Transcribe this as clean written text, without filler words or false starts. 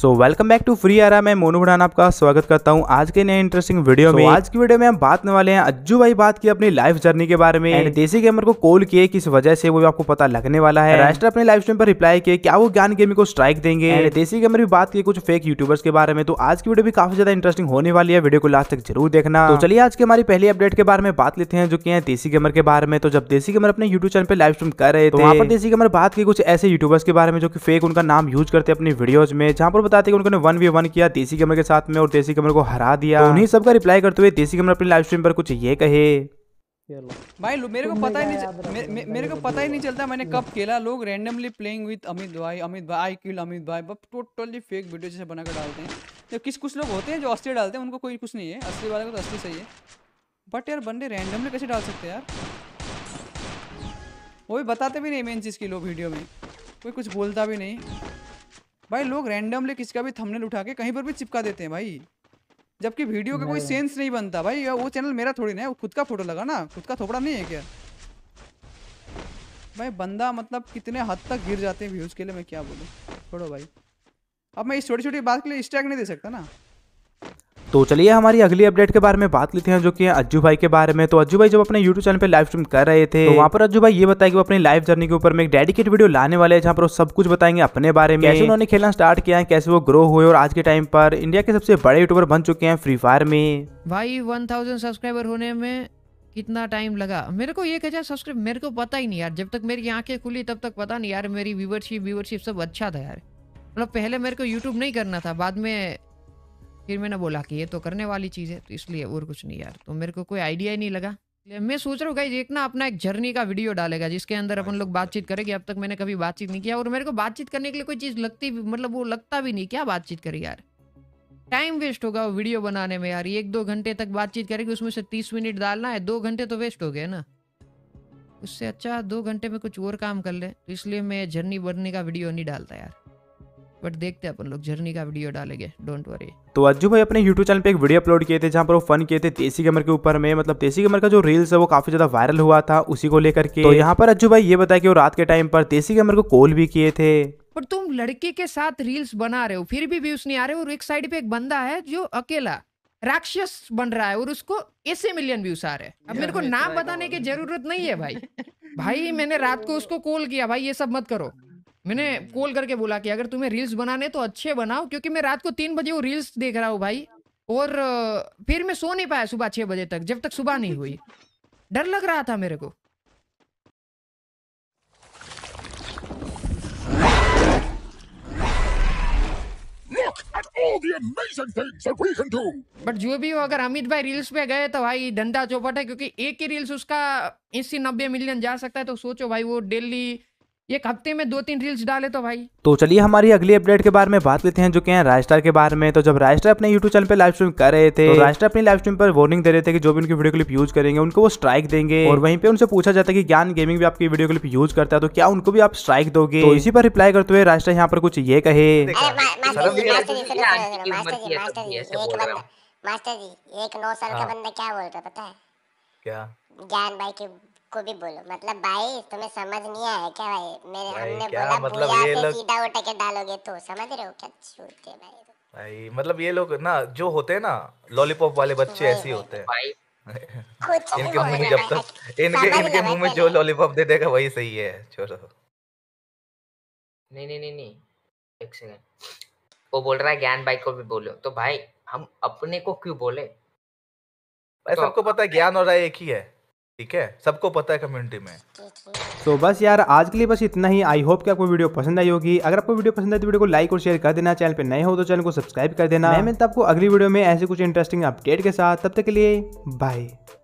So welcome back to free era. मैं मोनू भड़ाना आपका स्वागत करता हूं आज के नए इंटरेस्टिंग वीडियो में। आज की वीडियो में हम बात करने वाले हैं अज्जू भाई बात की अपनी लाइफ जर्नी के बारे में एंड देसी गेमर को कॉल किए किस वजह से, वो आपको पता लगने वाला है। राइस्टर अपने लाइव स्ट्रीम पर रिप्लाई किए क्या वो ज्ञान गेमिंग को स्ट्राइक देंगे एंड देसी गेमर भी बात किए कुछ फेक यूट्यूबर्स के बारे में। तो आज की वीडियो भी काफी ज्यादा इंटरेस्टिंग होने वाली है, वीडियो को लास्ट तक जरूर देखना। तो चलिए आज की हमारी पहली अपडेट के बारे में बात लेते हैं जो कि है देसी गेमर के बारे में। तो जब देसी गेमर अपने यूट्यूब चैनल पर लाइव स्ट्रीम कर रहे थे वहाँ पर देसी गेमर बात की कुछ ऐसे यूट्यूबर्स के बारे में जो कि फेक उनका नाम यूज करते अपनी वीडियोज में, जहाँ पर बताते कि उन्होंने 1v1 किया देसी गेमर के साथ में और देसी गेमर को हरा दिया। तो उन्हीं सबका रिप्लाई करते हुए देसी गेमर अपनी लाइव स्ट्रीम पर कुछ ये कहे, भाई मेरे को पता ही नहीं चलता मैंने कब खेला। लोग रैंडमली प्लेइंग विद अमित भाई आई किल अमित भाई, टोटली फेक वीडियो जैसे बनाकर डालते हैं। जो कुछ लोग होते हैं जो असली डालते हैं उनको कोई कुछ नहीं है, असली वाले को तो असली सही है, बट यार बंदे रैंडमली कैसे डाल सकते हैं यार। वो भी बताते भी नहीं मेन चीज़ की, लोग वीडियो में कोई कुछ बोलता भी नहीं भाई। लोग रैंडमली किसका भी थंबनेल उठा के कहीं पर भी चिपका देते हैं भाई, जबकि वीडियो का कोई सेंस नहीं बनता भाई। वो चैनल मेरा थोड़ी ना है, वो खुद का फोटो लगा ना, खुद का थोपड़ा नहीं है क्या भाई। बंदा मतलब कितने हद तक गिर जाते हैं व्यूज़ के लिए, मैं क्या बोलूँ, छोड़ो भाई। अब मैं इस छोटी छोटी बात के लिए स्ट्राइक नहीं दे सकता ना। तो चलिए हमारी अगली अपडेट के बारे में बात लेते हैं जो कि है अज्जू भाई के बारे में। तो अज्जू भाई जब अपने YouTube चैनल पे लाइव स्ट्रीम कर रहे थे तो वहाँ पर अज्जू भाई ये बताया कि वो अपनी लाइफ जर्नी के ऊपर में एक डेडिकेट वीडियो लाने वाले हैं, जहाँ पर वो सब कुछ बताएंगे अपने बारे में, कैसे उन्होंने खेलना स्टार्ट किया है, कैसे वो ग्रो हुए और आज के टाइम पर इंडिया के सबसे बड़े यूट्यूबर बन चुके हैं फ्री फायर में। भाई 1000 सब्सक्राइबर होने में कितना टाइम लगा, मेरे को 1000 सब्सक्राइब मेरे को पता ही नहीं यार। जब तक मेरी आंखें खुली तब तक पता नहीं यार, मेरी व्यूवरशिप सब अच्छा था यार। मतलब पहले मेरे को यूट्यूब नहीं करना था, बाद में फिर मैंने बोला कि ये तो करने वाली चीज़ है, तो इसलिए और कुछ नहीं यार। तो मेरे को कोई आइडिया ही नहीं लगा, मैं सोच रहा हूँ गाइस एक ना अपना एक जर्नी का वीडियो डालेगा जिसके अंदर अपन लोग बातचीत करेंगे। अब तक मैंने कभी बातचीत नहीं किया और मेरे को बातचीत करने के लिए कोई चीज़ लगती भी, मतलब वो लगता भी नहीं, क्या बातचीत करें यार, टाइम वेस्ट होगा वीडियो बनाने में यार। 1-2 घंटे तक बातचीत करेंगे, उसमें से 30 मिनट डालना है, 2 घंटे तो वेस्ट हो गए ना। उससे अच्छा 2 घंटे में कुछ और काम कर ले, तो इसलिए मैं जर्नी बनने का वीडियो नहीं डालता यार, बट देखते हैं अपन लोग जर्नी का वीडियो डालेंगे, डोंट वरी। तो अज्जू भाई अपने यूट्यूब चैनल पे एक वीडियो अपलोड किए थे जहाँ पर वो फन किए थे देसी गेमर के ऊपर में, मतलब देसी गेमर का जो रील्स है वो काफी ज्यादा वायरल हुआ था उसी को लेकर के। तो यहाँ पर अज्जू भाई ये बताया कि वो रात के टाइम पर देसी गेमर को कॉल भी किए थे। पर तुम लड़के के साथ रील्स बना रहे हो फिर भी व्यूज नहीं आ रहे, और एक साइड पे एक बंदा है जो अकेला राक्षस बन रहा है और उसको ऐसे मिलियन व्यूज आ रहे हैं। अब मेरे को नाम बताने की जरूरत नहीं है भाई। भाई मैंने रात को उसको कॉल किया, भाई ये सब मत करो, मैंने कॉल करके बोला कि अगर तुम्हें रील्स बनाने तो अच्छे बनाओ, क्योंकि मैं रात को 3 बजे वो रील्स देख रहा हूँ भाई, और फिर मैं सो नहीं पाया सुबह 6 बजे तक, जब तक सुबह नहीं हुई, डर लग रहा था मेरे को। बट जो भी हो, अगर अमित भाई रील्स पे गए तो भाई डंडा चौपट है, क्योंकि एक ही रील्स उसका 80-90 मिलियन जा सकता है। तो सोचो भाई वो डेली एक हफ्ते में 2-3 रील्स डाले तो भाई। तो चलिए हमारी अगली अपडेट के बारे में बात लेते हैं जो कि है राइस्टार के बारे में। तो जब राइस्टार अपने यूट्यूब चैनल पे लाइव स्ट्रीम कर रहे थे तो राइस्टार अपनी लाइव स्ट्रीम पर वार्निंग दे रहे थे कि जो भी उनकी वीडियो क्लिप यूज करेंगे उनको वो स्ट्राइक देंगे, और वहीं पे उनसे पूछा जाता है कि ज्ञान गेमिंग भी आपकी वीडियो क्लिप यूज करता है तो क्या उनको भी आप स्ट्राइक दोगे। तो इसी पर रिप्लाई करते हुए राइस्टार यहाँ पर कुछ ये कहे, एक 9 साल का बंदा क्या बोल रहा पता है क्या, ज्ञान भाई के को भी बोलो, मतलब भाई तुम्हें समझ नहीं आया क्या भाई, मेरे हमने बोला मतलब ये लोग सीधा उठा के डालोगे तो समझ रहे हो क्या छूते भाई। भाई मतलब ये लोग ना जो होते हैं ना लॉलीपॉप वाले बच्चे ऐसे होते हैं भाई, इनके मुंह में जब तक इनके मुंह में जो लॉलीपॉप दे देगा वही सही है, छोड़ो। नहीं एक सेकंड, वो बोल रहा है ज्ञान भाई को भी बोलो, तो भाई हम अपने को क्यों बोले भाई, सबको पता है ज्ञान और राय एक ही है, ठीक है, सबको पता है कम्युनिटी में। तो बस यार आज के लिए बस इतना ही। आई होप कि आपको वीडियो पसंद आई होगी, अगर आपको वीडियो पसंद आए तो वीडियो को लाइक और शेयर कर देना, चैनल पे नए हो तो चैनल को सब्सक्राइब कर देना। मैं मिलता हूं आपको अगली वीडियो में ऐसे कुछ इंटरेस्टिंग अपडेट के साथ, तब तक के लिए बाय।